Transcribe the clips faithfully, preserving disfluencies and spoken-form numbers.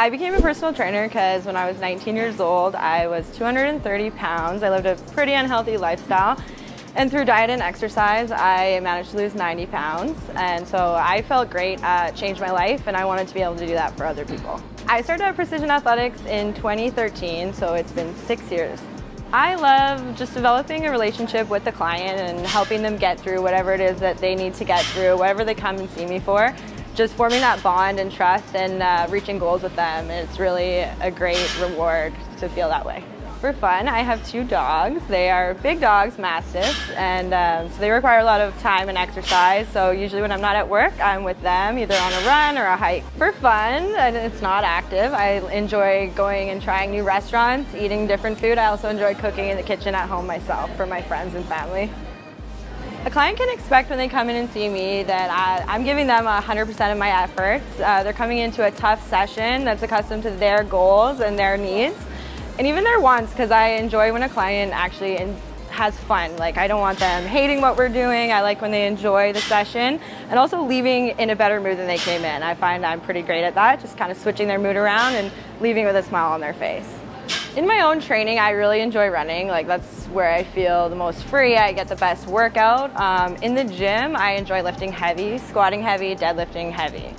I became a personal trainer because when I was nineteen years old, I was two hundred thirty pounds. I lived a pretty unhealthy lifestyle. And through diet and exercise, I managed to lose ninety pounds. And so I felt great, uh, changed my life, and I wanted to be able to do that for other people. I started at Precision Athletics in twenty thirteen, so it's been six years. I love just developing a relationship with the client and helping them get through whatever it is that they need to get through, whatever they come and see me for. Just forming that bond and trust and uh, reaching goals with them. It's really a great reward to feel that way. For fun, I have two dogs. They are big dogs, mastiffs, and um, so they require a lot of time and exercise. So usually when I'm not at work, I'm with them, either on a run or a hike. For fun, and it's not active, I enjoy going and trying new restaurants, eating different food. I also enjoy cooking in the kitchen at home myself for my friends and family. A client can expect when they come in and see me that I, I'm giving them one hundred percent of my efforts. Uh, they're coming into a tough session that's accustomed to their goals and their needs, and even their wants, because I enjoy when a client actually has fun. Like, I don't want them hating what we're doing. I like when they enjoy the session and also leaving in a better mood than they came in. I find I'm pretty great at that, just kind of switching their mood around and leaving with a smile on their face. In my own training, I really enjoy running. Like, that's where I feel the most free. I get the best workout. Um, in the gym, I enjoy lifting heavy, squatting heavy, deadlifting heavy.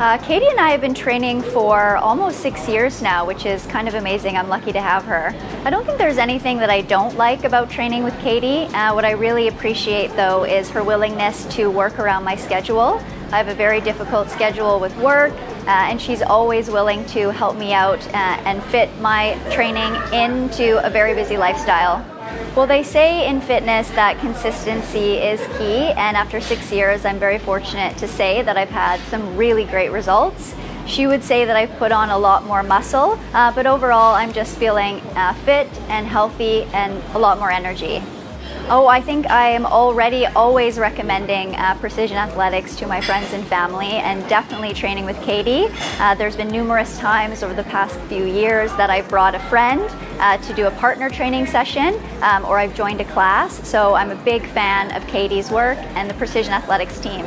Uh, Katie and I have been training for almost six years now, which is kind of amazing. I'm lucky to have her. I don't think there's anything that I don't like about training with Katie. Uh, what I really appreciate, though, is her willingness to work around my schedule. I have a very difficult schedule with work, uh, and she's always willing to help me out uh, and fit my training into a very busy lifestyle. Well, they say in fitness that consistency is key, and after six years, I'm very fortunate to say that I've had some really great results. She would say that I've put on a lot more muscle, uh, but overall, I'm just feeling uh, fit and healthy and a lot more energy. Oh, I think I am already always recommending uh, Precision Athletics to my friends and family, and definitely training with Katie. Uh, there's been numerous times over the past few years that I've brought a friend uh, to do a partner training session, um, or I've joined a class. So I'm a big fan of Katie's work and the Precision Athletics team.